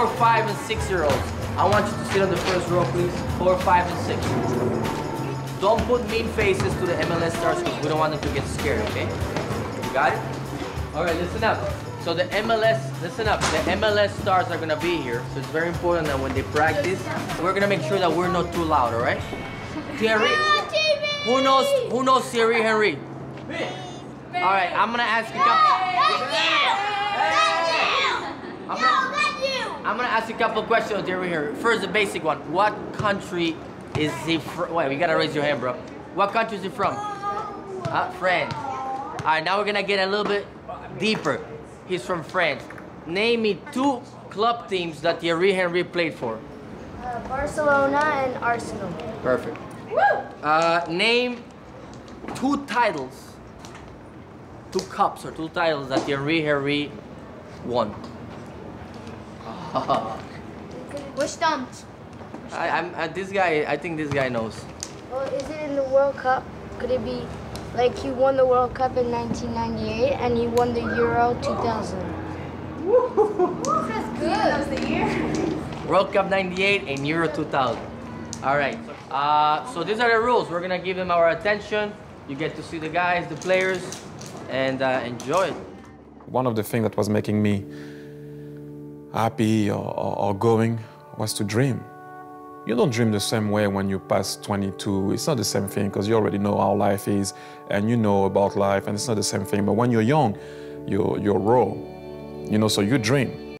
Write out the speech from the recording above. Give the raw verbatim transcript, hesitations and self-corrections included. four, five, and six-year-olds. I want you to sit on the first row, please. Four, five, and six. Don't put mean faces to the M L S stars because we don't want them to get scared, okay? You got it? All right, listen up. So the M L S, listen up, the M L S stars are gonna be here. So it's very important that when they practice, we're gonna make sure that we're not too loud, all right? Thierry, who knows, who knows Thierry Henry? Me. All right, I'm gonna ask you a couple. Not you! Not you! I'm gonna ask you a couple questions over here. First, the basic one. What country is he from? Wait, we gotta raise your hand, bro. What country is he from? Uh, France. All right, now we're gonna get a little bit deeper. He's from France. Name me two club teams that Thierry Henry played for. Uh, Barcelona and Arsenal. Perfect. Woo! Uh, name two titles, two cups or two titles that Thierry Henry won. We're stumped. I, I'm. Uh, this guy. I think this guy knows. Well, is it in the World Cup? Could it be, like he won the World Cup in nineteen ninety-eight and he won the Euro two thousand? Woo! That's good. That was the year. World Cup ninety-eight and Euro two thousand. All right. Uh, so these are the rules. We're gonna give them our attention. You get to see the guys, the players, and uh, enjoy it. One of the things that was making me happy or, or, or going was to dream. You don't dream the same way when you pass twenty-two. It's not the same thing because you already know how life is and you know about life and it's not the same thing. But when you're young, you're, you're raw, you know, so you dream.